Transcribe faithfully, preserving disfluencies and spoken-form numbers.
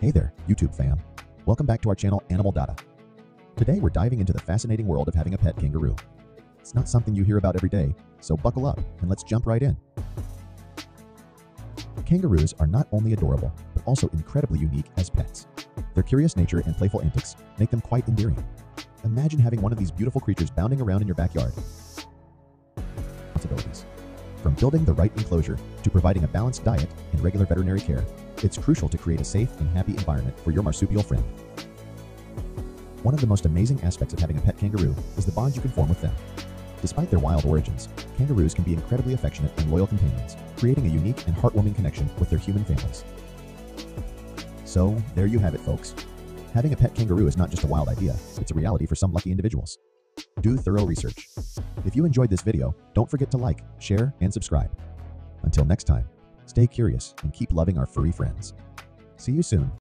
Hey there, YouTube fam. Welcome back to our channel, Animal Dada. Today we're diving into the fascinating world of having a pet kangaroo. It's not something you hear about every day, so buckle up and let's jump right in. Kangaroos are not only adorable, but also incredibly unique as pets. Their curious nature and playful antics make them quite endearing. Imagine having one of these beautiful creatures bounding around in your backyard. Responsibilities. From building the right enclosure to providing a balanced diet and regular veterinary care, it's crucial to create a safe and happy environment for your marsupial friend. One of the most amazing aspects of having a pet kangaroo is the bond you can form with them. Despite their wild origins, kangaroos can be incredibly affectionate and loyal companions, creating a unique and heartwarming connection with their human families. So, there you have it, folks. Having a pet kangaroo is not just a wild idea, it's a reality for some lucky individuals. Do thorough research. If you enjoyed this video, don't forget to like, share, and subscribe. Until next time, stay curious and keep loving our furry friends. See you soon.